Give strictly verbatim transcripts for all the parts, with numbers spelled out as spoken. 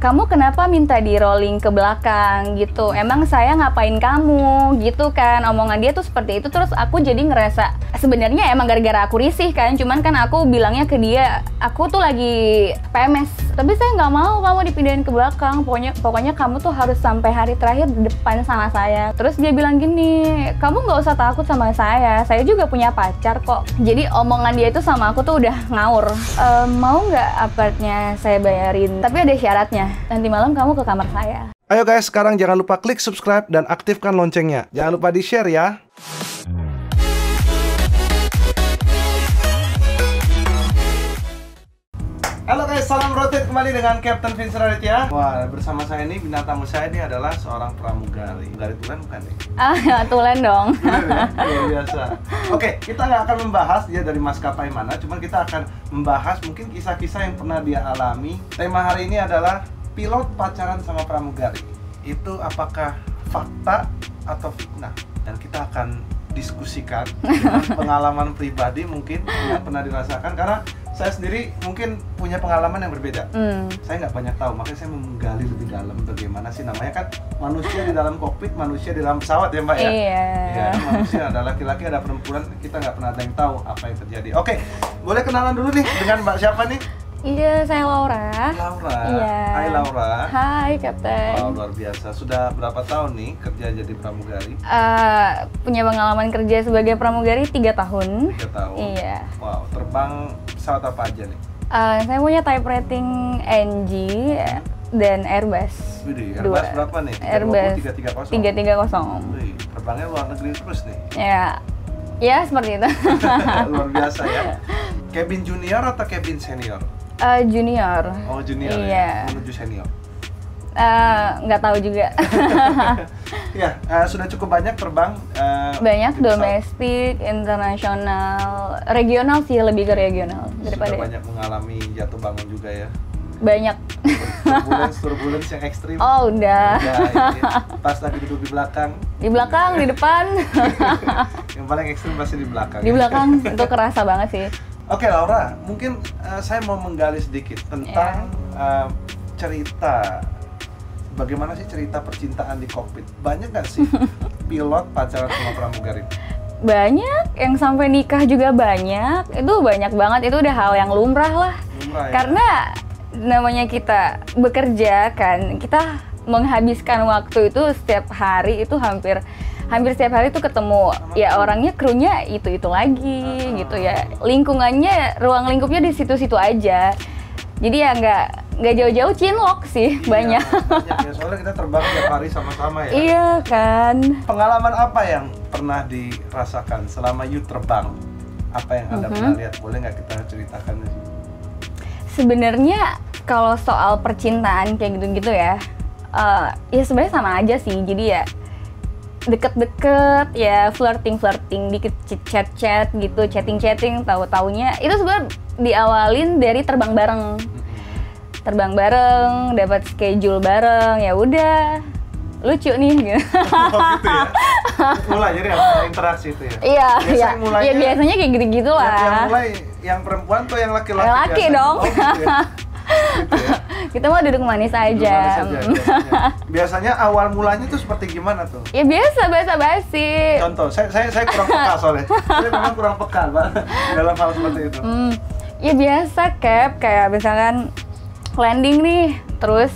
kamu kenapa minta di rolling ke belakang gitu, emang saya ngapain kamu gitu kan, omongan dia tuh seperti itu. Terus aku jadi ngerasa sebenarnya emang gara-gara aku risih kan, cuman kan aku bilangnya ke dia aku tuh lagi P M S, tapi saya nggak mau kamu dipindahin ke belakang, pokoknya pokoknya kamu tuh harus sampai hari terakhir di depan sama saya. Terus dia bilang gini, kamu nggak usah takut sama saya, saya juga punya pacar kok. Jadi omongan dia itu sama aku tuh udah ngawur. E, mau nggak apartnya saya bayarin, tapi ada syaratnya, nanti malam kamu ke kamar saya. Ayo guys, sekarang jangan lupa klik subscribe dan aktifkan loncengnya. Jangan lupa di-share ya. Halo guys, salam rotate kembali dengan Captain Vincent Raditya. Wah, bersama saya ini bintang tamu saya ini adalah seorang pramugari. Pramugari tulen bukan nih? Ah, tulen dong. Luar biasa. Oke, kita nggak akan membahas dia dari maskapai mana, cuman kita akan membahas mungkin kisah-kisah yang pernah dia alami. Tema hari ini adalah pilot pacaran sama pramugari. Itu apakah fakta atau fitnah? Dan kita akan diskusikan dengan pengalaman pribadi mungkin yang pernah dirasakan, karena saya sendiri mungkin punya pengalaman yang berbeda. Mm. Saya nggak banyak tahu, makanya saya menggali lebih dalam bagaimana sih, namanya kan manusia di dalam kokpit, manusia di dalam pesawat ya Mbak ya. Iya. Ya, manusia ada laki-laki, ada perempuan, kita nggak pernah ada yang tahu apa yang terjadi. Oke, boleh kenalan dulu nih dengan Mbak siapa nih? Iya, saya Laura. Laura. Iya. Hai Laura. Hai Kapten. Wow, luar biasa. Sudah berapa tahun nih kerja jadi pramugari? Uh, punya pengalaman kerja sebagai pramugari tiga tahun. tiga tahun. Iya. Wow, terbang pesawat apa aja nih? Uh, saya punya type rating N G dan Airbus. Widih, Airbus dua. Berapa nih? Airbus tiga tiga nol. Wih, terbangnya luar negeri terus nih. Iya. Ya, seperti itu. Luar biasa ya. Cabin junior atau cabin senior? Uh, junior. Oh junior. Iya. Ya, menuju senior. Uh, nggak tahu juga. Ya, uh, sudah cukup banyak terbang. Uh, banyak domestik, internasional, regional sih, lebih ke regional daripada. Sudah banyak mengalami jatuh bangun juga ya. Banyak. Turbulence, turbulence yang ekstrim. Oh udah. Udah ya. Pas lagi duduk di belakang. Di belakang, di depan. Yang paling ekstrim pasti di belakang. Di belakang ya? Itu kerasa banget sih. Oke Laura, mungkin uh, saya mau menggali sedikit tentang yeah. uh, cerita, bagaimana sih cerita percintaan di kokpit? Banyak nggak sih pilot pacaran sama pramugari? Banyak, yang sampai nikah juga banyak. Itu banyak banget, itu udah hal yang lumrah lah. Lumrah, ya? Karena namanya kita bekerja kan, kita menghabiskan waktu itu setiap hari, itu hampir hampir setiap hari tuh ketemu sama ya kru. Orangnya krunya itu-itu lagi uh-huh. gitu ya, lingkungannya, ruang lingkupnya di situ-situ aja, jadi ya nggak nggak jauh-jauh cinlok sih. Iya, banyak, banyak ya, soalnya kita terbang tiap hari sama-sama ya. Iya kan. Pengalaman apa yang pernah dirasakan selama you terbang, apa yang Anda uh-huh. pernah lihat, boleh nggak kita ceritakan? Sebenarnya kalau soal percintaan kayak gitu-gitu ya, uh, ya sebenarnya sama aja sih, jadi ya deket-deket ya, flirting-flirting dikit, chat-chat gitu, chatting-chatting, tahu-taunya itu sebenarnya diawalin dari terbang bareng, terbang bareng, dapat schedule bareng, ya udah lucu nih gitu. Oh, gitu ya? Mulai jadi interaksi itu ya? Iya, biasanya iya. Mulainya, ya, biasanya kayak gitu-gitu lah. Yang, yang mulai yang perempuan tuh yang laki-laki. Yang laki biasanya. Dong. Oh, gitu ya? Gitu ya? Kita mau duduk manis aja. Duduk manis aja biasanya. Biasanya awal mulanya tuh seperti gimana tuh? Ya biasa, basa-basi. Contoh, saya, saya, saya kurang peka soalnya. Saya memang kurang peka dalam hal seperti itu. Hmm, ya biasa, Cap. Kayak misalkan landing nih, terus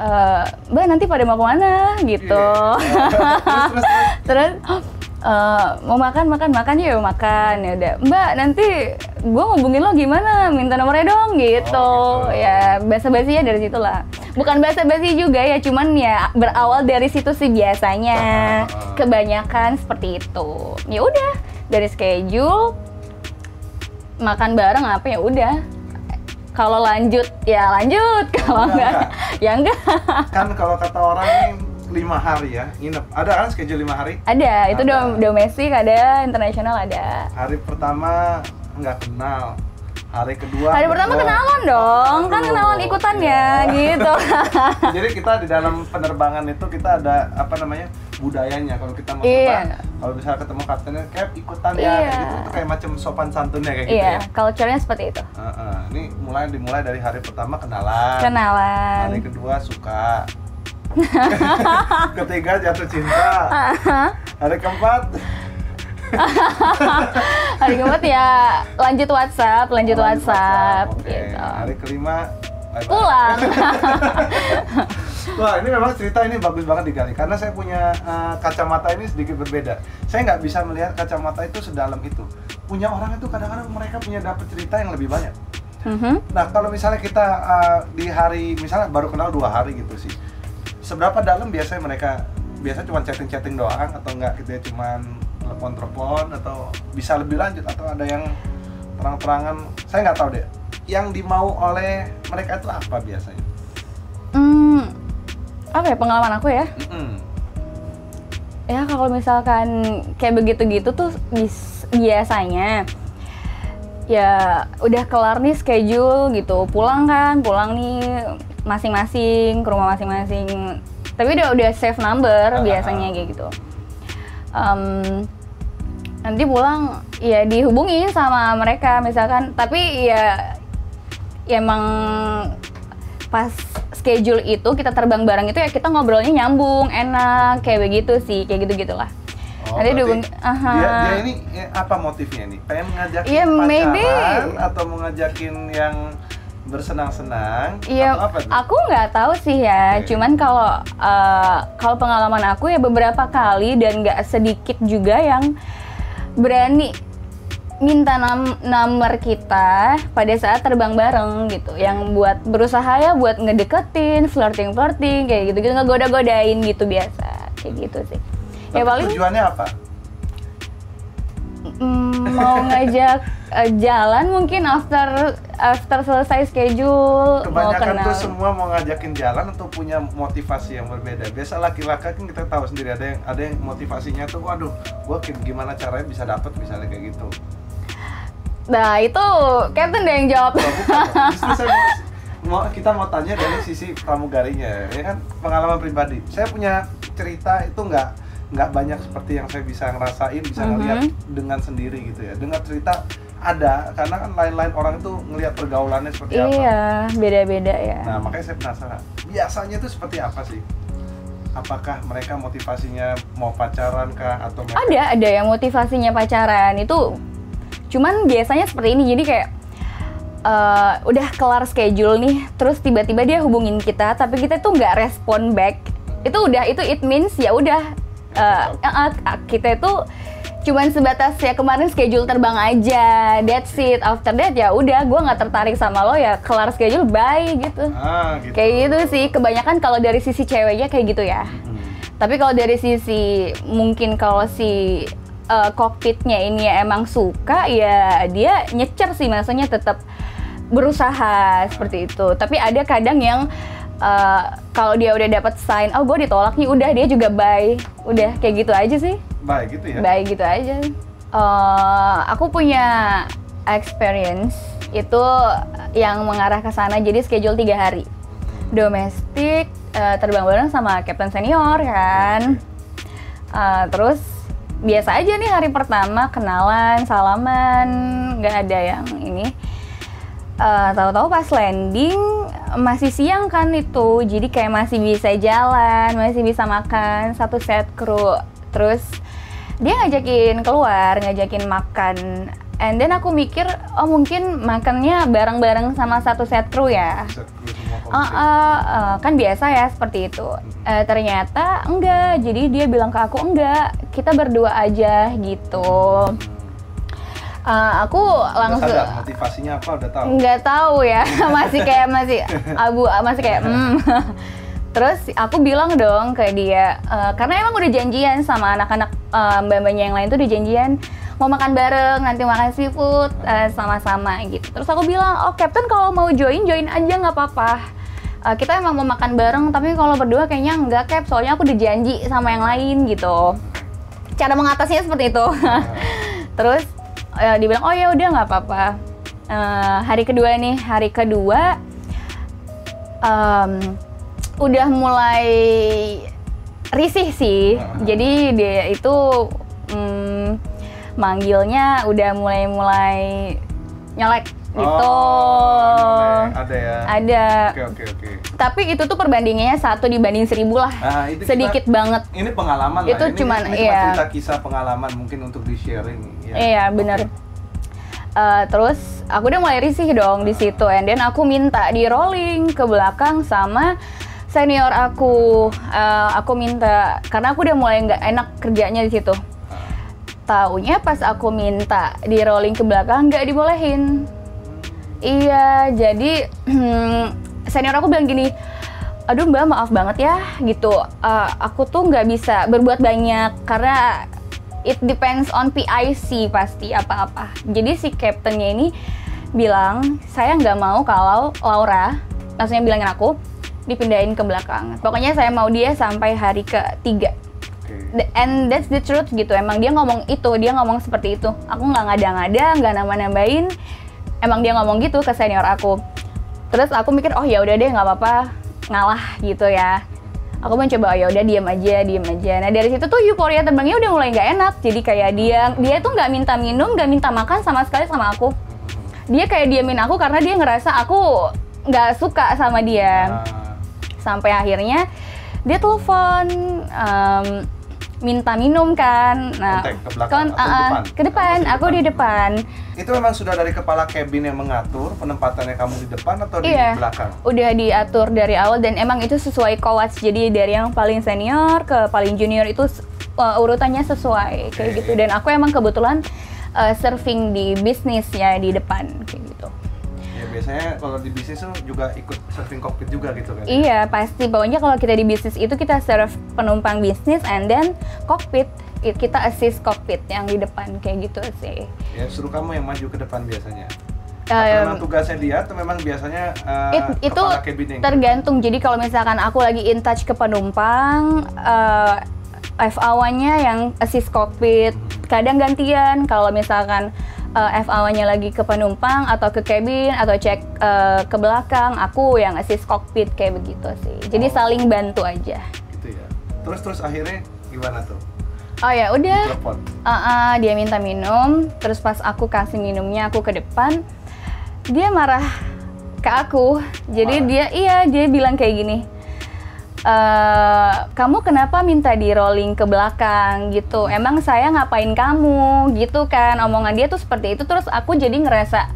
uh, Mbak nanti pada mau kemana? Gitu. Yeah. terus, terus, terus. terus Uh, mau makan, makan, makan ya makan ya udah. Mbak nanti gue hubungin lo gimana, minta nomornya dong gitu, oh, gitu. Ya basa-basinya dari situ lah, bukan basa-basi juga ya, cuman ya berawal dari situ sih biasanya ah. kebanyakan seperti itu. Ya udah dari schedule makan bareng apa ya udah, kalau lanjut ya lanjut, kalau enggak, enggak ya enggak. Kan kalau kata orang nih lima hari ya nginep, ada kan schedule lima hari? Ada, itu ada. Domestik ada, internasional ada. Hari pertama nggak kenal, Hari kedua. Hari pertama kenalan dong, kan kenalan ikutan ya, gitu. Jadi kita di dalam penerbangan itu kita ada apa namanya budayanya. Kalau kita mau yeah. kalau bisa ketemu kaptennya kayak ikutan yeah. ya, kayak gitu. Itu kayak macam sopan santunnya kayak yeah. gitu ya. Culture-nya seperti itu. Uh, uh. Ini mulai dimulai dari hari pertama kenalan. Kenalan. Hari kedua suka. Ketiga jatuh cinta. Hari keempat. Hari keempat ya lanjut WhatsApp, lanjut, lanjut WhatsApp, WhatsApp okay. gitu. Hari kelima bye-bye. Pulang. Wah, ini memang cerita ini bagus banget digali karena saya punya uh, kacamata ini sedikit berbeda. Saya nggak bisa melihat kacamata itu sedalam itu. Punya orang itu kadang-kadang mereka punya dapat cerita yang lebih banyak. Mm-hmm. Nah, kalau misalnya kita uh, di hari misalnya baru kenal dua hari gitu sih, seberapa dalam biasanya mereka biasa cuma chatting-chatting doang atau nggak gitu ya, cuman telepon-telepon atau bisa lebih lanjut atau ada yang terang-terangan, saya nggak tahu deh yang dimau oleh mereka itu apa biasanya? Hmm, apa ya pengalaman aku ya? Mm-hmm. Ya kalau misalkan kayak begitu-gitu tuh biasanya ya udah kelar nih schedule gitu, pulang kan, pulang nih masing-masing ke rumah masing-masing, tapi udah udah save number uh-huh. biasanya kayak gitu. Um, nanti pulang ya dihubungi sama mereka misalkan, tapi ya, ya emang pas schedule itu kita terbang bareng itu ya kita ngobrolnya nyambung enak kayak begitu sih, kayak gitu gitulah. Oh, nanti dihubungi. Aha. Dia, dia ini apa motifnya nih? Pengen ngajakin yeah, pacaran maybe. Atau mau ngajakin yang bersenang-senang yeah, atau apa tuh? Aku nggak tahu sih ya, okay. cuman kalau uh, kalau pengalaman aku ya beberapa kali dan nggak sedikit juga yang berani minta nam nomor kita pada saat terbang bareng gitu, yang buat berusaha ya buat ngedeketin, flirting-flirting kayak gitu-gitu, ngegoda-godain gitu biasa kayak gitu sih. Tapi ya paling tujuannya apa? Mm, mau ngajak uh, jalan mungkin after after selesai schedule. Kebanyakan mau tuh semua mau ngajakin jalan atau punya motivasi yang berbeda. Biasa laki-laki kan kita tahu sendiri ada yang ada yang motivasinya tuh waduh gua gimana caranya bisa dapet misalnya kayak gitu. Nah itu Captain deh yang jawab. Oh, bukan, justru saya mau, kita mau tanya dari sisi pramugarinya ya kan, pengalaman pribadi. Saya punya cerita itu nggak nggak banyak seperti yang saya bisa ngerasain, bisa mm-hmm. ngeliat dengan sendiri gitu ya. Dengar cerita ada, karena kan lain-lain orang itu ngeliat pergaulannya seperti iya, apa. Iya, beda-beda ya. Nah, makanya saya penasaran. Biasanya itu seperti apa sih? Apakah mereka motivasinya mau pacaran kah? Atau mereka... Ada, ada yang motivasinya pacaran itu. Cuman biasanya seperti ini, jadi kayak uh, udah kelar schedule nih, terus tiba-tiba dia hubungin kita, tapi kita tuh nggak respon back. Itu udah, itu it means ya udah. Uh, uh, uh, kita itu cuman sebatas ya kemarin schedule terbang aja, that's it. After that ya udah, gue nggak tertarik sama lo ya, kelar schedule bye gitu. Ah, gitu. Kayak gitu sih, kebanyakan kalau dari sisi ceweknya kayak gitu ya. Hmm. Tapi kalau dari sisi mungkin kalau si uh, kokpitnya ini ya emang suka ya dia nyecer sih, maksudnya tetap berusaha seperti itu. Tapi ada kadang yang Uh, kalau dia udah dapat sign, oh gue ditolak nih, udah dia juga bye, udah kayak gitu aja sih. Bye gitu ya? Bye gitu aja. Uh, aku punya experience itu yang mengarah ke sana, jadi schedule tiga hari, domestik, uh, terbang bareng sama Captain Senior kan. Uh, terus biasa aja nih hari pertama kenalan, salaman, nggak ada yang ini. Uh, tahu-tahu pas landing masih siang kan itu, jadi kayak masih bisa jalan, masih bisa makan satu set kru. Terus dia ngajakin keluar, ngajakin makan, and then aku mikir oh mungkin makannya bareng-bareng sama satu set kru ya, set kru semua uh, uh, uh, kan biasa ya seperti itu. Uh, ternyata enggak, jadi dia bilang ke aku enggak, kita berdua aja gitu. Uh, aku langsung sadar, motivasinya apa udah tahu? Nggak tahu ya, masih kayak masih abu, masih kayak hmm. Terus aku bilang dong ke dia, uh, karena emang udah janjian sama anak-anak uh, mbak-mbaknya yang lain tuh udah janjian mau makan bareng, nanti makan seafood uh, sama-sama gitu. Terus aku bilang, oh Captain kalau mau join join aja nggak apa-apa. Uh, kita emang mau makan bareng, tapi kalau berdua kayaknya nggak Cap, soalnya aku udah janji sama yang lain gitu. Cara mengatasinya seperti itu. Terus Uh, dibilang oh ya udah nggak apa-apa. Uh, hari kedua nih, hari kedua um, udah mulai risih sih. Uh-huh. Jadi dia itu um, manggilnya udah mulai-mulai nyelek gitu. Oh, ada ya? Ada. Oke, oke, oke. Tapi itu tuh perbandingannya satu dibanding seribu lah. Nah, itu sedikit kita, banget. Ini pengalaman itu lah. Ini, cuman, ini iya. cuma cerita kisah pengalaman mungkin untuk di-sharing. Ya. Iya, benar. Okay. Uh, terus aku udah mulai risih dong uh. di situ. And then aku minta di rolling ke belakang sama senior aku. Uh, aku minta, karena aku udah mulai nggak enak kerjanya di situ. Uh. Taunya pas aku minta di rolling ke belakang, nggak dibolehin. Iya, jadi senior aku bilang gini, aduh mbak maaf banget ya gitu, uh, aku tuh nggak bisa berbuat banyak karena it depends on P I C pasti apa-apa. Jadi si captainnya ini bilang, saya nggak mau kalau Laura, maksudnya bilangin aku, dipindahin ke belakang. Pokoknya saya mau dia sampai hari ketiga. And that's the truth gitu, emang dia ngomong itu, dia ngomong seperti itu. Aku nggak ngada-ngada, nggak nambah-nambahin. Emang dia ngomong gitu ke senior aku. Terus aku mikir, oh ya udah deh nggak apa-apa, ngalah gitu ya. Aku mencoba, oh ya udah diam aja, diam aja. Nah dari situ tuh euforia terbangnya udah mulai nggak enak. Jadi kayak dia, dia tuh nggak minta minum, nggak minta makan sama sekali sama aku. Dia kayak diamin aku karena dia ngerasa aku nggak suka sama dia. Sampai akhirnya dia telepon, um, minta minum kan, nah, kontak ke belakang, kon, uh, ke depan, aku, aku di depan. Itu memang sudah dari kepala cabin yang mengatur penempatannya kamu di depan atau iya, di belakang? Udah diatur dari awal dan emang itu sesuai koats, jadi dari yang paling senior ke paling junior itu uh, urutannya sesuai, okay. Kayak gitu. Dan aku emang kebetulan uh, surfing di bisnis ya, di depan, kayak gitu. Biasanya kalau di bisnis tuh juga ikut surfing cockpit juga gitu kan? Iya pasti, pokoknya kalau kita di bisnis itu kita serve penumpang bisnis and then cockpit, kita assist cockpit yang di depan kayak gitu sih. Ya suruh kamu yang maju ke depan biasanya? Atau memang tugasnya dia atau memang biasanya uh, It, itu tergantung, jadi kalau misalkan aku lagi in touch ke penumpang, uh, F A W-nya yang assist cockpit, kadang gantian kalau misalkan Uh, F A W-nya lagi ke penumpang atau ke cabin atau cek uh, ke belakang, aku yang assist cockpit kayak begitu sih. Jadi oh, saling bantu aja. Gitu ya. Terus terus akhirnya gimana tuh? Oh ya udah. Uh, uh, dia minta minum, terus pas aku kasih minumnya aku ke depan, dia marah ke aku. Jadi marah. dia iya dia bilang kayak gini. Uh, kamu kenapa minta di rolling ke belakang gitu, emang saya ngapain kamu gitu kan, omongan dia tuh seperti itu. Terus aku jadi ngerasa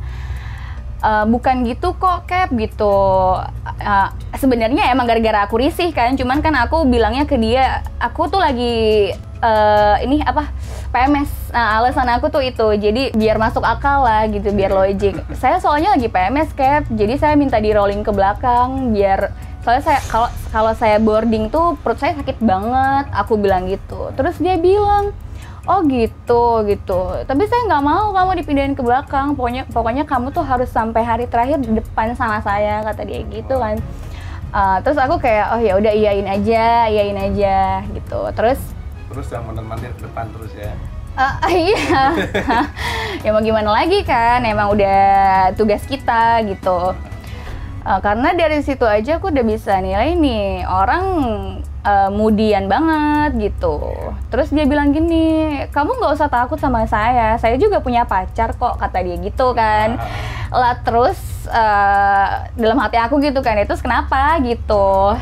uh, bukan gitu kok Cap gitu, uh, sebenarnya emang gara-gara aku risih kan, cuman kan aku bilangnya ke dia aku tuh lagi uh, ini apa P M S, nah, alasan aku tuh itu, jadi biar masuk akal lah gitu, biar logik. Saya soalnya lagi P M S Cap, jadi saya minta di rolling ke belakang biar, soalnya saya kalau kalau saya boarding tuh perut saya sakit banget, aku bilang gitu. Terus dia bilang, oh gitu gitu. Tapi saya nggak mau kamu dipindahin ke belakang. Pokoknya pokoknya kamu tuh harus sampai hari terakhir di depan sama saya, kata dia gitu kan. Uh, terus aku kayak, oh ya udah iyain aja, iyain aja gitu. Terus terus yang mandir ke depan terus ya. Uh, iya. Ya mau gimana lagi kan, emang udah tugas kita gitu. Uh, karena dari situ aja aku udah bisa nilai nih orang uh, mudian banget gitu. Terus dia bilang gini, kamu nggak usah takut sama saya, saya juga punya pacar kok, kata dia gitu kan. Lah terus uh, dalam hati aku gitu kan, terus kenapa gitu.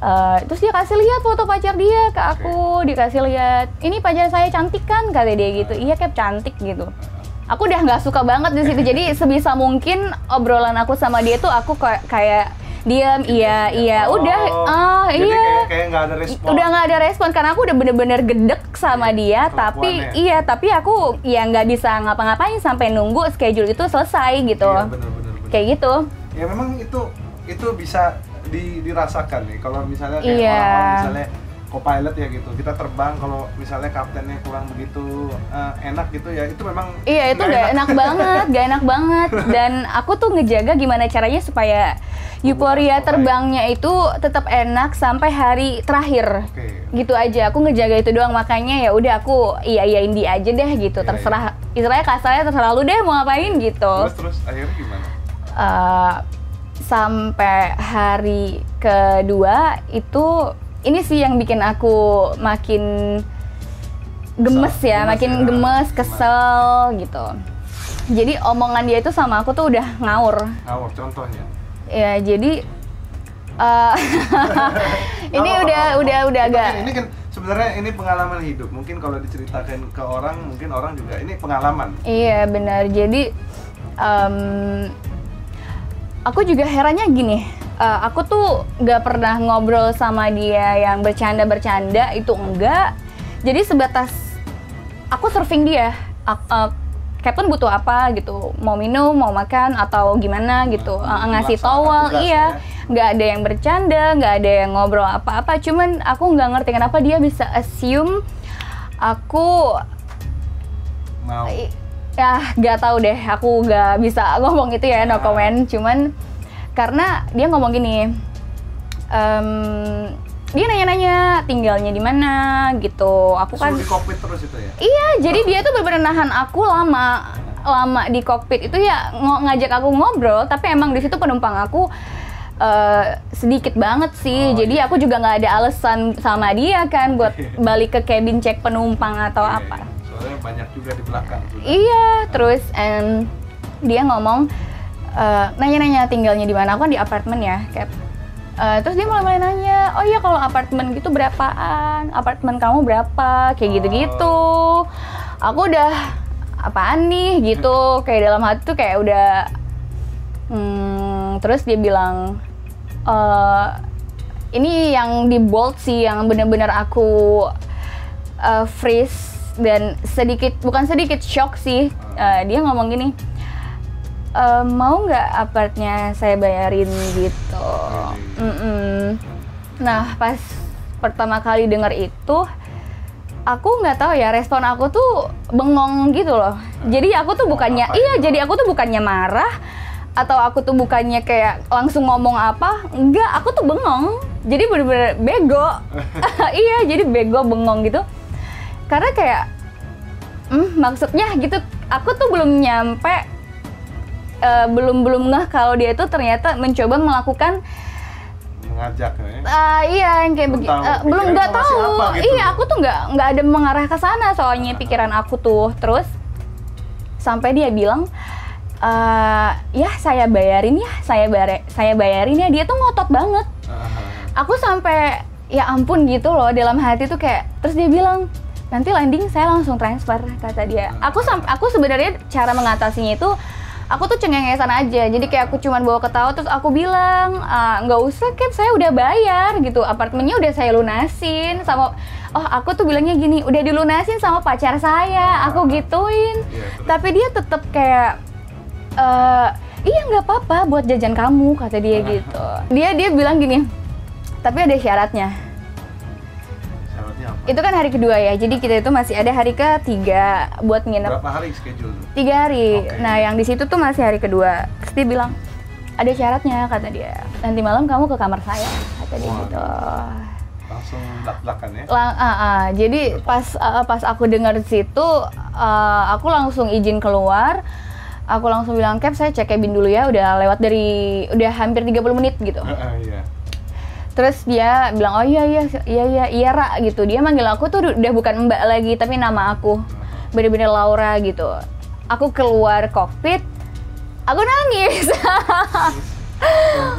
Uh, terus dia kasih lihat foto pacar dia ke aku, dikasih lihat, ini pacar saya cantik kan, kata dia gitu. Iya Cap cantik gitu. Aku udah nggak suka banget di situ, jadi sebisa mungkin obrolan aku sama dia tuh aku kayak diam, iya, iya, oh, udah, ah, jadi iya, kayak, kayak gak ada respon. Udah nggak ada respon karena aku udah bener-bener gedek sama dia, tapi iya, tapi aku ya nggak bisa ngapa-ngapain sampai nunggu schedule itu selesai gitu, iya, bener, bener, bener. Kayak gitu. Ya memang itu itu bisa di, dirasakan nih, kalau misalnya kayak iya, orang-orang misalnya co-pilot ya gitu. Kita terbang kalau misalnya kaptennya kurang begitu uh, enak gitu ya, itu memang iya, itu gak enak, enak banget, gak enak banget. Dan aku tuh ngejaga gimana caranya supaya euforia terbangnya itu tetap enak sampai hari terakhir. Okay. Gitu aja, aku ngejaga itu doang, makanya ya udah aku iya-iyain dia aja deh gitu. Iya, terserah, iya. Istilahnya kasarnya terserah lu deh mau ngapain gitu. Terus terus akhirnya gimana? Uh, sampai hari kedua itu ini sih yang bikin aku makin gemes ya, gemes makin ya. gemes, kesel gitu. Jadi omongan dia itu sama aku tuh udah ngawur. Ngawur contohnya? Ya jadi uh, ini oh, udah, oh, udah, oh. udah agak. Ini kan sebenarnya ini pengalaman hidup. Mungkin kalau diceritakan ke orang, mungkin orang juga ini pengalaman. Iya benar. Jadi um, aku juga herannya gini. Uh, aku tuh gak pernah ngobrol sama dia yang bercanda-bercanda, itu enggak. Jadi sebatas aku surfing dia, uh, uh, Captain butuh apa gitu, mau minum, mau makan, atau gimana gitu, uh, ngasih towel, iya. Ya. Gak ada yang bercanda, gak ada yang ngobrol apa-apa, cuman aku gak ngerti kenapa dia bisa assume aku... Mau? Ya gak tahu deh, aku gak bisa ngomong itu ya, no comment, cuman... Karena dia ngomong gini, um, dia nanya-nanya tinggalnya di mana gitu. Aku kan di kokpit terus itu ya? Iya, jadi dia tuh bener-bener nahan aku lama, lama di kokpit itu ya ng ngajak aku ngobrol. Tapi emang di situ penumpang aku uh, sedikit banget sih. Oh, jadi iya. Aku juga nggak ada alasan sama dia kan buat balik ke cabin cek penumpang atau iya, apa. Soalnya banyak juga di belakang. Juga. Iya, terus and dia ngomong. Nanya-nanya uh, tinggalnya di mana, aku kan di apartemen ya, Cap. Uh, terus dia mulai-mulai nanya, oh iya kalau apartemen gitu berapaan, apartemen kamu berapa, kayak gitu-gitu. Oh. Aku udah apaan nih gitu, kayak dalam hati tuh kayak udah. Hmm, terus dia bilang, e, ini yang di bold sih, yang bener-bener aku uh, freeze dan sedikit, bukan sedikit shock sih. Uh, dia ngomong gini. Uh, mau nggak apartnya saya bayarin gitu. Mm-mm. Nah pas pertama kali denger itu, aku nggak tahu ya respon aku tuh bengong gitu loh. Jadi aku tuh bukannya iya, jadi aku tuh bukannya marah atau aku tuh bukannya kayak langsung ngomong apa, enggak, aku tuh bengong. Jadi bener-bener bego. Iya, jadi bego bengong gitu. Karena kayak, mm, maksudnya gitu. Aku tuh belum nyampe. Uh, belum belum ngeh kalau dia itu ternyata mencoba melakukan mengajak ya. Uh, iya yang kayak begitu. Uh, belum nggak tahu. Apa, gitu. Iya aku tuh nggak nggak ada mengarah ke sana soalnya uh. pikiran aku tuh terus sampai dia bilang uh, ya saya bayarin ya saya bayar saya bayarin ya dia tuh ngotot banget. Uh. Aku sampai ya ampun gitu loh dalam hati tuh kayak terus dia bilang nanti landing saya langsung transfer kata dia. Uh. Aku sampai aku sebenarnya cara mengatasinya itu aku tuh cengengesan aja, jadi kayak aku cuman bawa ketawa terus aku bilang nggak ah, usah Cap, saya udah bayar gitu, apartemennya udah saya lunasin sama, oh aku tuh bilangnya gini, udah dilunasin sama pacar saya, aku gituin, yeah, tapi dia tetap kayak e, iya nggak apa-apa buat jajan kamu kata dia gitu, dia dia bilang gini, tapi ada syaratnya. Syaratnya apa? Itu kan hari kedua ya, jadi kita itu masih ada hari ketiga buat nginep. Berapa hari schedule? Tiga hari. Okay. Nah, yang di situ tuh masih hari kedua. Terus dia bilang, ada syaratnya, kata dia. Nanti malam kamu ke kamar saya, kata dia. Wah, gitu. Langsung belak-belakan ya? Lang uh, uh, jadi pas uh, pas aku dengar situ, uh, aku langsung izin keluar. Aku langsung bilang, Cap, saya cek cabin dulu ya. Udah lewat dari, udah hampir tiga puluh menit gitu. Uh, uh, yeah. Terus dia bilang, oh iya iya iya iya iya Ra gitu. Dia manggil aku tuh udah bukan mbak lagi, tapi nama aku bener-bener Laura gitu. Aku keluar kokpit, aku nangis. uh,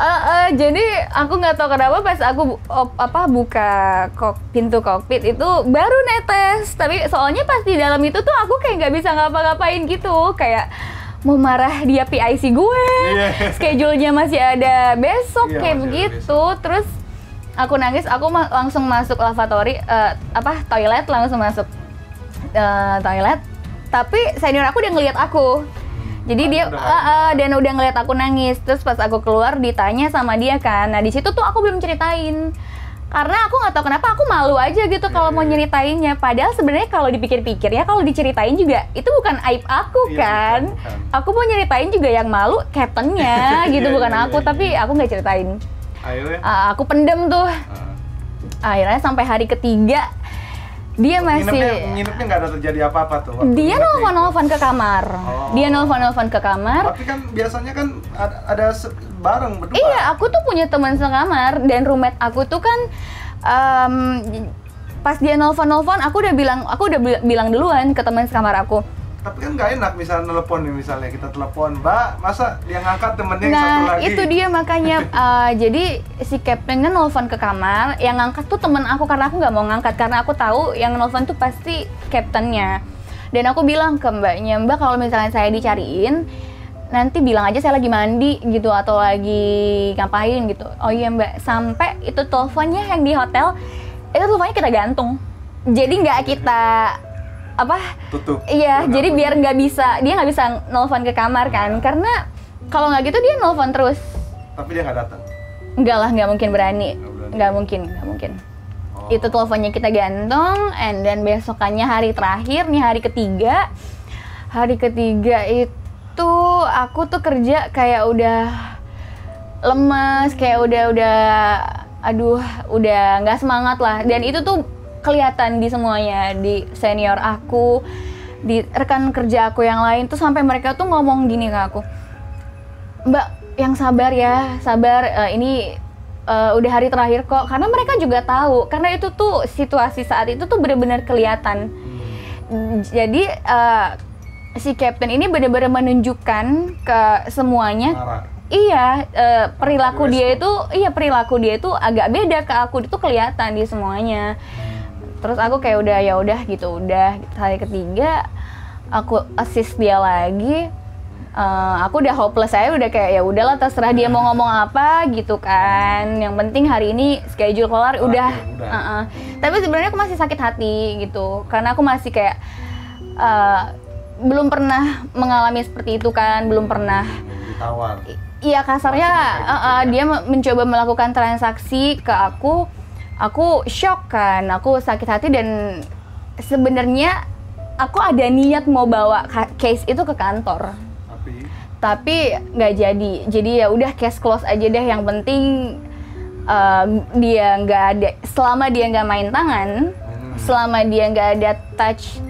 uh, jadi aku nggak tahu kenapa pas aku op, apa buka kok, pintu kokpit itu baru netes. Tapi soalnya pas di dalam itu tuh aku kayak nggak bisa ngapa-ngapain gitu, kayak mau marah dia P I C gue, yeah. Schedule-nya masih ada besok, yeah, kayak begitu. Terus aku nangis, aku ma langsung masuk lavatory, uh, apa toilet langsung masuk uh, toilet. Tapi senior aku udah ngeliat aku, jadi dia uh, uh, dan udah ngeliat aku nangis. Terus pas aku keluar ditanya sama dia kan, nah di situ tuh aku belum ceritain. Karena aku nggak tahu kenapa aku malu aja gitu kalau mau nyeritainnya. Padahal sebenarnya kalau dipikir-pikir ya, kalau diceritain juga itu bukan aib aku kan. Iya, bukan. Aku mau nyeritain juga yang malu captainnya gitu, bukan iya, aku. Iya, tapi iya. aku nggak ceritain. Akhirnya? Uh, aku pendem tuh. Uh. Akhirnya sampai hari ketiga dia masih. Nginepnya nggak ada terjadi apa-apa tuh. Dia nelfon-nelfon ke kamar. Oh. Dia nelfon-nelfon ke kamar. Tapi kan biasanya kan ada, ada bareng berdua. Iya, aku tuh punya teman sekamar dan roommate aku tuh kan um, pas dia nelfon-nelfon aku udah bilang aku udah bilang duluan ke teman sekamar aku. Tapi kan nggak enak misalnya telepon nih, misalnya kita telepon Mbak, masa dia ngangkat temennya nah, yang satu lagi. Nah itu dia makanya uh, jadi si Captain kan nelfon ke kamar, yang ngangkat tuh temen aku karena aku nggak mau ngangkat karena aku tahu yang nelfon tuh pasti Captainnya. Dan aku bilang ke Mbaknya, Mbak kalau misalnya saya dicariin nanti bilang aja saya lagi mandi gitu atau lagi ngapain gitu. Oh iya Mbak, sampai itu teleponnya yang di hotel itu teleponnya kita gantung, jadi nggak kita apa tutup. Iya, Bukan jadi apa. biar nggak bisa dia nggak bisa nelfon ke kamar kan, nah. karena kalau nggak gitu dia nelfon terus. Tapi dia nggak datang. Enggak lah, nggak mungkin berani, nggak mungkin, nggak mungkin. Oh. Itu teleponnya kita gantung, and then besokannya hari terakhir nih hari ketiga, hari ketiga itu aku tuh kerja kayak udah lemes, kayak udah udah, aduh, udah nggak semangat lah, dan itu tuh kelihatan di semuanya, di senior aku, di rekan kerja aku yang lain tuh sampai mereka tuh ngomong gini ke aku, Mbak yang sabar ya, sabar uh, ini uh, udah hari terakhir kok, karena mereka juga tahu karena itu tuh situasi saat itu tuh bener-bener kelihatan. Jadi uh, si Captain ini bener-bener menunjukkan ke semuanya. Marah. Iya, uh, perilaku dia itu, iya perilaku dia itu agak beda ke aku, itu kelihatan di semuanya. Terus aku kayak udah ya udah gitu, udah hari ketiga aku assist dia lagi. Uh, aku udah hopeless aja, udah kayak ya udahlah terserah dia mau ngomong apa gitu kan. Yang penting hari ini schedule kelar udah. udah. Uh -uh. Tapi sebenarnya aku masih sakit hati gitu, karena aku masih kayak uh, belum pernah mengalami seperti itu kan, belum pernah. Ditawar. Iya kasarnya uh, uh, dia mencoba melakukan transaksi ke aku. Aku shock kan, aku sakit hati dan sebenarnya aku ada niat mau bawa case itu ke kantor. Tapi? Tapi nggak jadi. Jadi ya udah case close aja deh. Yang penting uh, dia nggak ada, selama dia nggak main tangan, hmm. selama dia nggak ada touch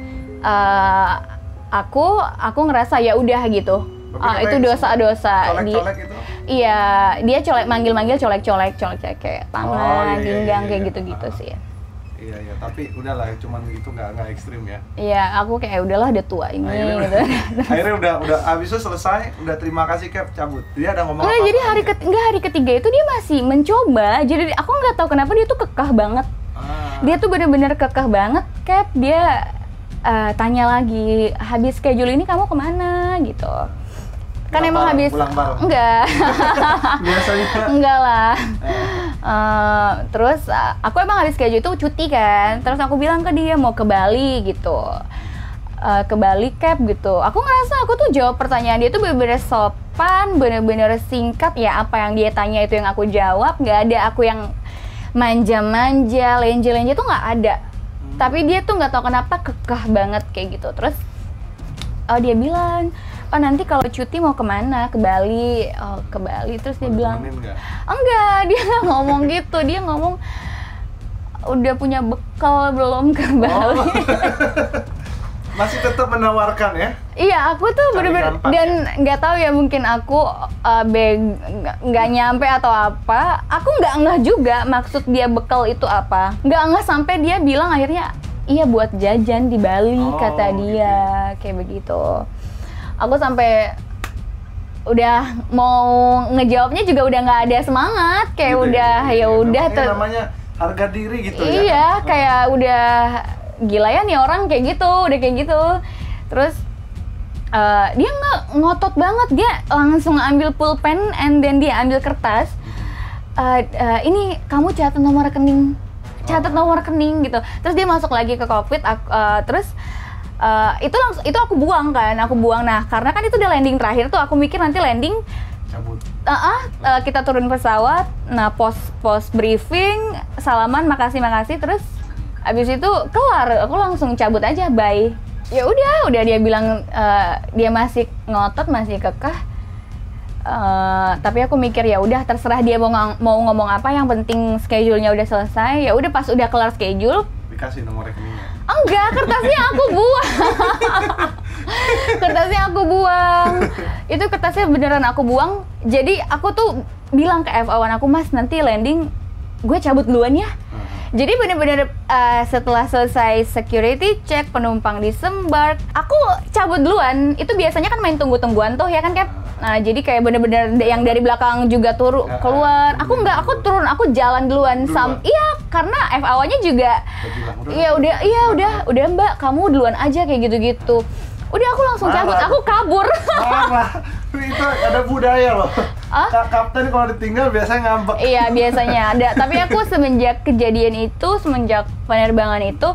uh, aku, aku ngerasa ya udah gitu. Ah, itu dosa-dosa. Iya, dia colek manggil-manggil colek-colek, colek-colek kayak tangan, pinggang kayak gitu-gitu sih. Iya, iya, tapi udahlah cuman gitu nggak nggak ekstrim ya. Iya, aku kayak udahlah udah tua ini gitu. Akhirnya udah udah abis itu selesai, udah terima kasih Cap, cabut. Dia ada ngomong apa? Jadi hari enggak hari ketiga itu dia masih mencoba. Jadi aku nggak tahu kenapa dia tuh kekeh banget. Dia tuh bener-bener kekeh banget, Cap. Dia tanya lagi, habis schedule ini kamu kemana gitu. Kan pulang emang bareng, habis pulang bareng. Enggak biasanya enggak lah eh. uh, terus aku emang habis schedule itu cuti kan, terus aku bilang ke dia mau ke Bali gitu, uh, ke Bali Cap gitu. Aku ngerasa aku tuh jawab pertanyaan dia tuh bener-bener sopan, bener-bener singkat ya, apa yang dia tanya itu yang aku jawab, nggak ada aku yang manja-manja, lenje-lenje tuh nggak ada. hmm. Tapi dia tuh nggak tahu kenapa kekeh banget kayak gitu. Terus uh, dia bilang, oh nanti kalau cuti mau kemana? Ke Bali, oh, ke Bali. Terus dia bilang, enggak, dia nggak ngomong gitu. Dia ngomong, udah punya bekal belum ke Bali? Oh. Masih tetap menawarkan ya? Iya, aku tuh bener-bener, dan nggak tahu ya mungkin aku uh, nggak nyampe atau apa. Aku nggak ngeh juga maksud dia bekal itu apa. Nggak ngeh sampai dia bilang akhirnya, iya buat jajan di Bali, oh, kata dia. Gitu. Kayak begitu. Aku sampai udah mau ngejawabnya juga udah nggak ada semangat, kayak gitu, udah ya udah ter namanya harga diri gitu. Iya, ya? Kayak hmm. udah gila ya nih orang kayak gitu, udah kayak gitu. Terus uh, dia nggak ngotot banget, dia langsung ambil pulpen and then dia ambil kertas. Uh, uh, ini kamu catat nomor rekening, catat oh. nomor rekening gitu. Terus dia masuk lagi ke cockpit, uh, terus. Uh, itu langsung itu aku buang kan, aku buang. Nah karena kan itu udah landing terakhir tuh, aku mikir nanti landing cabut. Uh, uh, uh, kita turun pesawat, nah pos pos briefing, salaman, makasih makasih, terus abis itu kelar, aku langsung cabut aja, bye. Ya udah, udah dia bilang uh, dia masih ngotot, masih kekeh. Uh, tapi aku mikir ya udah terserah dia mau ng mau ngomong apa, yang penting schedule-nya udah selesai. Ya udah pas udah kelar schedule, dikasih nomor rekeningnya. Enggak, kertasnya aku buang. Kertasnya aku buang. Itu kertasnya beneran aku buang. Jadi aku tuh bilang ke F A satu aku, "Mas, nanti landing gue cabut duluan ya." Hmm. Jadi bener-bener uh, setelah selesai security check, penumpang disembark, aku cabut duluan. Itu biasanya kan main tunggu-tungguan tuh ya kan, Cap? Nah, jadi kayak bener-bener yang dari belakang juga turun keluar. Aku nggak, aku turun, aku jalan duluan. Sam, iya, karena F A W-nya juga, iya udah, iya udah, udah Mbak, kamu duluan aja kayak gitu-gitu. Udah aku langsung cabut, aku kabur. Itu ada budaya loh. Ah? Kapten kalau ditinggal biasanya ngambek. Iya, biasanya ada. Tapi aku semenjak kejadian itu, semenjak penerbangan itu,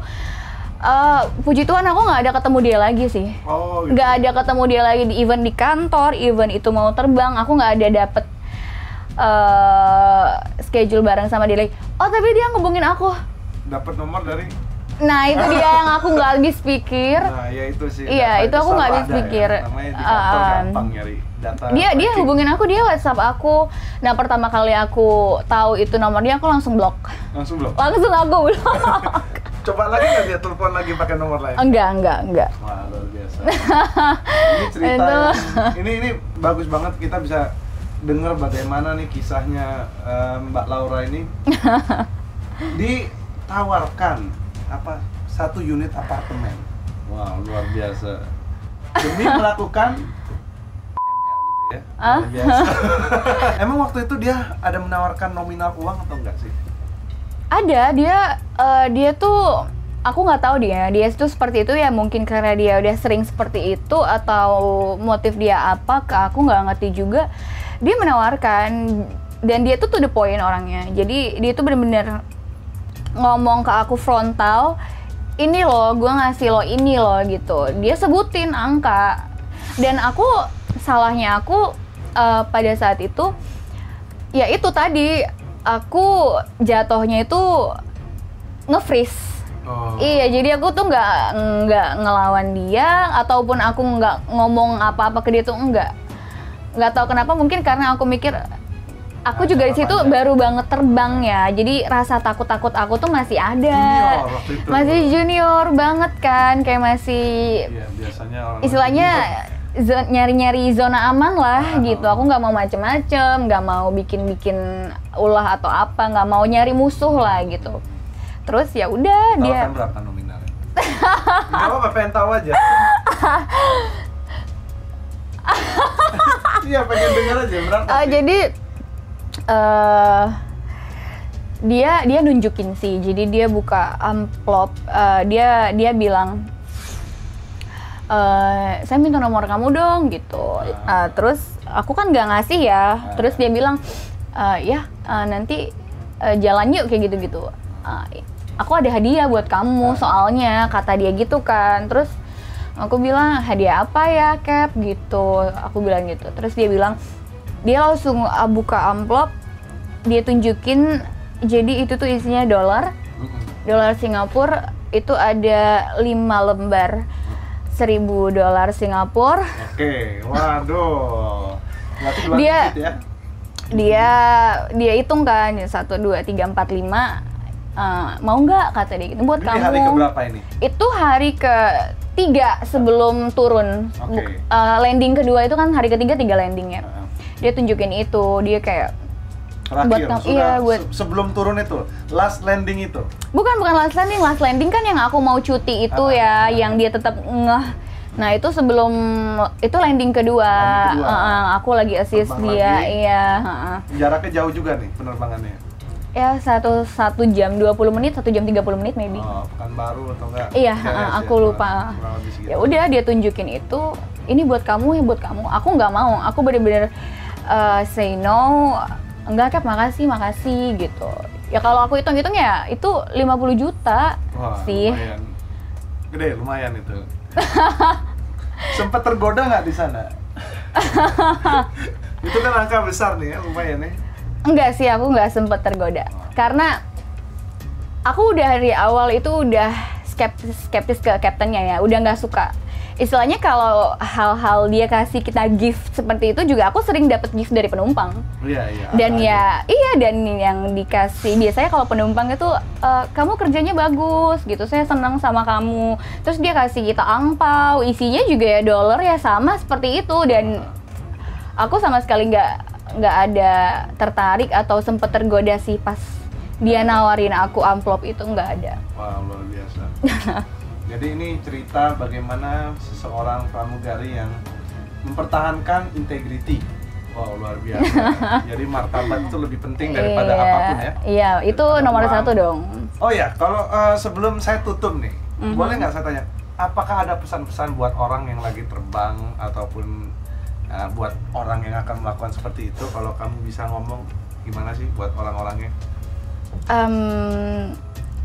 Uh, puji Tuhan aku nggak ada ketemu dia lagi sih. Oh, gitu. Nggak ada ketemu dia lagi, even di kantor, even itu mau terbang, aku nggak ada dapet uh, schedule bareng sama dia lagi. Oh, tapi dia ngubungin aku. Dapat nomor dari? Nah, itu dia yang aku nggak habis pikir. Nah, ya itu sih. Iya, itu aku nggak habis pikir. Ya, namanya di kantor uh, gampang nyari data. Dia tracking. Dia hubungin aku, dia WhatsApp aku. Nah, pertama kali aku tahu itu nomornya, aku langsung blok. Langsung blok? Langsung aku blok. Coba lagi nggak dia telepon lagi pakai nomor lain? Enggak, enggak, enggak. Wah, luar biasa. Ini cerita yang, ini ini bagus banget, kita bisa dengar bagaimana nih kisahnya um, Mbak Laura ini. Ditawarkan apa satu unit apartemen. Wah, luar biasa. Demi melakukan M L gitu ya. Luar biasa. Emang waktu itu dia ada menawarkan nominal uang atau enggak sih? Ada, dia uh, dia tuh aku nggak tahu dia dia tuh seperti itu ya, mungkin karena dia udah sering seperti itu atau motif dia apa ke aku nggak ngerti juga. Dia menawarkan dan dia tuh to the point orangnya, jadi dia tuh bener-bener ngomong ke aku frontal, ini loh gue ngasih lo ini loh gitu, dia sebutin angka. Dan aku salahnya aku uh, pada saat itu ya itu tadi, aku jatuhnya itu nge-freeze. Oh. Iya, jadi aku tuh nggak nggak ngelawan dia ataupun aku nggak ngomong apa-apa ke dia tuh enggak. Nggak tahu kenapa, mungkin karena aku mikir aku juga di situ baru banget terbang ya, jadi rasa takut-takut aku tuh masih ada, junior masih junior banget kan, kayak masih ya, biasanya orang istilahnya nyari-nyari zona aman lah. Wow. Gitu, aku nggak mau macem-macem, nggak mau bikin-bikin ulah atau apa, nggak mau nyari musuh lah gitu. Terus ya udah dia. Tawarkan berapa nominalnya? Gak apa, pengen tahu aja. Iya, pengen dengar aja berapa. Uh, jadi uh, dia dia nunjukin sih, jadi dia buka amplop, uh, dia dia bilang, Uh, saya minta nomor kamu dong gitu. Uh, terus aku kan nggak ngasih ya. Terus dia bilang, uh, ya uh, nanti uh, jalan yuk kayak gitu-gitu. Uh, aku ada hadiah buat kamu soalnya, kata dia gitu kan. Terus aku bilang, hadiah apa ya Cap gitu. Aku bilang gitu. Terus dia bilang, dia langsung buka amplop, dia tunjukin. Jadi itu tuh isinya dolar, dolar Singapura itu ada lima lembar. Seribu dolar Singapura. Oke, waduh. Dia, ya. dia, dia hitung kan, satu, dua, tiga, empat, lima. Mau nggak kata dia? Gitu. Buat ini kamu. Hari keberapa ini? Itu hari ketiga sebelum turun. Okay. Uh, landing kedua itu kan hari ketiga, tiga landingnya. Dia tunjukin itu, dia kayak. Terakhir, buat iya, buat sebelum turun itu, last landing itu. Bukan, bukan last landing, last landing kan yang aku mau cuti itu ah, ya, ah, yang dia tetap ngeh. Nah itu sebelum itu landing kedua, landing kedua. Uh, aku lagi assist terbang dia, lagi. Iya. Uh. Jaraknya jauh juga nih penerbangannya. Ya satu satu jam dua puluh menit, satu jam tiga puluh menit maybe. Oh, bukan baru atau enggak? Iya, uh, aku ya, lupa. Ya udah dia tunjukin itu, ini buat kamu ya buat kamu. Aku nggak mau, aku bener-bener uh, say no. Enggak Cap, makasih, makasih gitu. Ya kalau aku hitung-hitung ya itu lima puluh juta. Wah, sih. Lumayan. Gede, lumayan itu. Sempet tergoda nggak di sana? Itu kan angka besar nih ya, lumayan ya. Enggak sih, aku nggak sempet tergoda. Wah. Karena aku udah dari awal itu udah skeptis, skeptis ke kaptennya ya, udah nggak suka. Istilahnya kalau hal-hal dia kasih kita gift seperti itu juga, aku sering dapat gift dari penumpang. Iya, iya. Dan ya, aja. iya dan yang dikasih biasanya kalau penumpang itu e, kamu kerjanya bagus gitu, saya senang sama kamu. Terus dia kasih kita angpau, isinya juga ya dolar ya sama seperti itu, dan aku sama sekali nggak nggak ada tertarik atau sempat tergoda sih pas dia nawarin aku amplop itu, nggak ada. Wah, luar biasa. Jadi ini cerita bagaimana seseorang pramugari yang mempertahankan integriti. Wow, luar biasa. Jadi martabat itu lebih penting daripada iya, apapun ya. Iya, itu daripada nomor uang. satu dong. Oh ya, kalau uh, sebelum saya tutup nih, mm-hmm. boleh nggak saya tanya, apakah ada pesan-pesan buat orang yang lagi terbang ataupun uh, buat orang yang akan melakukan seperti itu? Kalau kamu bisa ngomong, gimana sih buat orang-orangnya? Um,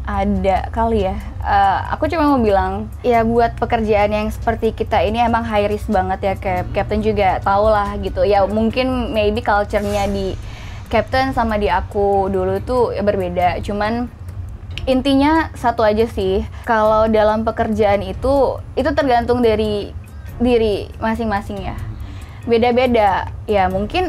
Ada kali ya, uh, aku cuma mau bilang ya buat pekerjaan yang seperti kita ini emang high risk banget ya, kayak Captain juga tau lah gitu ya, mungkin maybe culture-nya di Captain sama di aku dulu tuh ya berbeda, cuman intinya satu aja sih, kalau dalam pekerjaan itu, itu tergantung dari diri masing-masing ya, beda-beda ya. Mungkin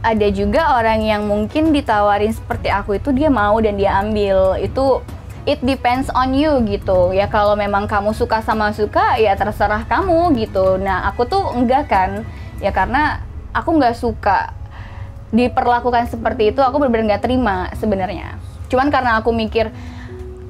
ada juga orang yang mungkin ditawarin seperti aku itu dia mau dan dia ambil, itu it depends on you gitu ya. Kalau memang kamu suka sama suka ya terserah kamu gitu. Nah aku tuh enggak kan ya, karena aku nggak suka diperlakukan seperti itu, aku benar-benar nggak terima sebenarnya. Cuman karena aku mikir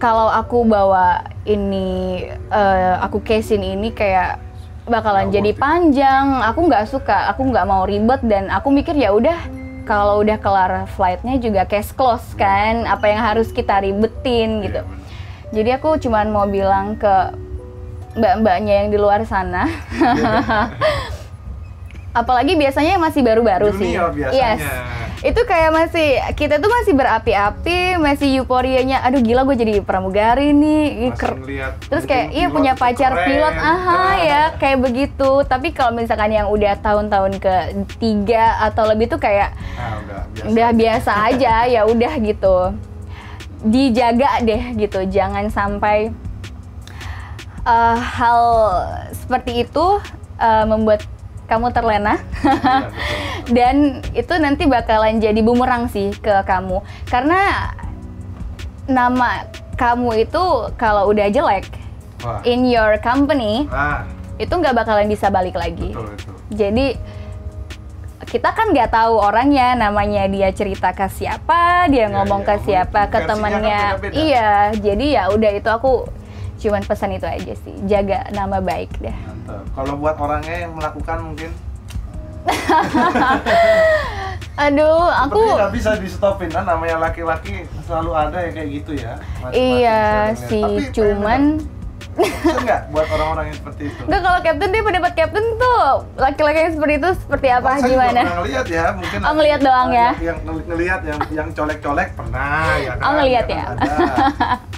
kalau aku bawa ini uh, aku casein ini kayak bakalan gak jadi worth it. panjang, aku nggak suka, aku nggak mau ribet, dan aku mikir ya udah kalau udah kelar flightnya juga case close kan, apa yang harus kita ribetin gitu. Yeah. Jadi aku cuman mau bilang ke mbak-mbaknya yang di luar sana, yeah. apalagi biasanya yang masih baru-baru sih, yes, itu kayak masih kita tuh masih berapi-api, masih euforianya, aduh gila gue jadi pramugari nih, terus kayak iya punya pacar pilot, aha ya kayak begitu. Tapi kalau misalkan yang udah tahun-tahun ke tiga atau lebih tuh kayak nah, udah, biasa. udah biasa aja ya udah gitu, dijaga deh gitu, jangan sampai uh, hal seperti itu uh, membuat kamu terlena. Dan itu nanti bakalan jadi bumerang sih ke kamu, karena nama kamu itu kalau udah jelek Wah. in your company ah. itu nggak bakalan bisa balik lagi. Betul, betul. Jadi kita kan nggak tahu orangnya, namanya dia cerita ke siapa, dia ya, ngomong ya, ke siapa, ke temannya, iya. Jadi ya udah itu aku cuman pesan itu aja sih, jaga nama baik deh. Kalau buat orangnya yang melakukan mungkin aduh aku nggak bisa di stopin kan, namanya laki-laki selalu ada yang kayak gitu ya. Iya sih, cuman enggak buat orang-orang yang seperti itu. Enggak, kalau Captain dia pendapat Captain tuh laki-laki yang seperti itu seperti apa, Masa gimana? Saya ngelihat ya, mungkin oh, ngelihat doang ya. Yang ngelihat yang yang colek-colek pernah ya kan. Oh, ngelihat ya. Ada.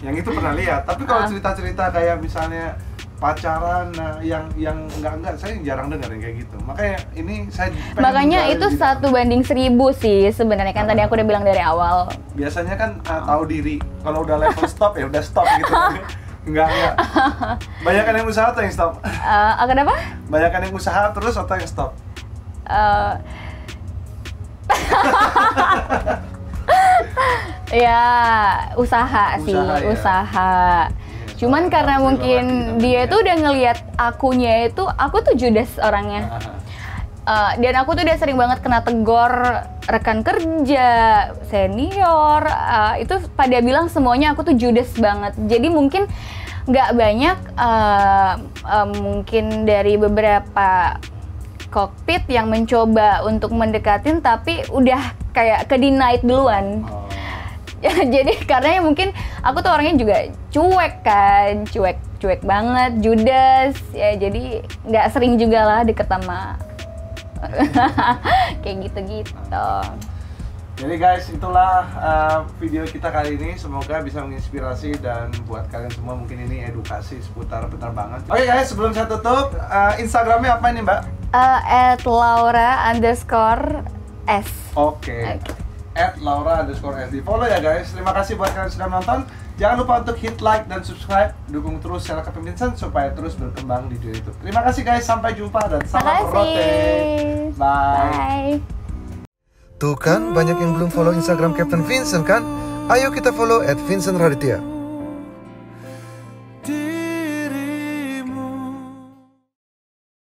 Yang itu pernah lihat, tapi kalau uh. cerita-cerita kayak misalnya pacaran nah, yang yang enggak-enggak saya jarang dengerin kayak gitu. Makanya ini saya Makanya itu satu banding seribu sih sebenarnya, kan nah, tadi aku udah bilang dari awal. Biasanya kan uh, tahu diri, kalau udah level stop ya udah stop gitu. Enggak, enggak. Banyakan yang usaha atau yang stop? Uh, kenapa? Banyakan yang usaha terus atau yang stop? Uh... ya, usaha, usaha sih, ya. usaha. Cuman karena mungkin dia tuh udah ngelihat akunya itu, aku tuh judes orangnya. Uh, dan aku tuh udah sering banget kena tegur rekan kerja, senior, uh, itu pada bilang semuanya aku tuh judes banget. Jadi mungkin nggak banyak, uh, uh, mungkin dari beberapa kokpit yang mencoba untuk mendekatin, tapi udah kayak ke denied duluan. Oh. Jadi karena mungkin aku tuh orangnya juga cuek kan, cuek, cuek banget, judes. Ya jadi nggak sering juga lah deket sama kayak gitu-gitu. Jadi guys, itulah uh, video kita kali ini. Semoga bisa menginspirasi dan buat kalian semua mungkin ini edukasi seputar penerbangan. Oke okay guys, sebelum saya tutup, uh, Instagramnya apa ini mbak? Uh, at Laura underscore S. Oke. Okay. Okay. At Laura underscore S. Di follow ya guys. Terima kasih buat kalian sudah menonton. Jangan lupa untuk hit like dan subscribe. Dukung terus channel Captain Vincent supaya terus berkembang di YouTube. Terima kasih guys, sampai jumpa dan salam rote. Bye. Bye. Tuh kan, banyak yang belum follow Instagram Captain Vincent kan? Ayo kita follow at Vincent Raditya.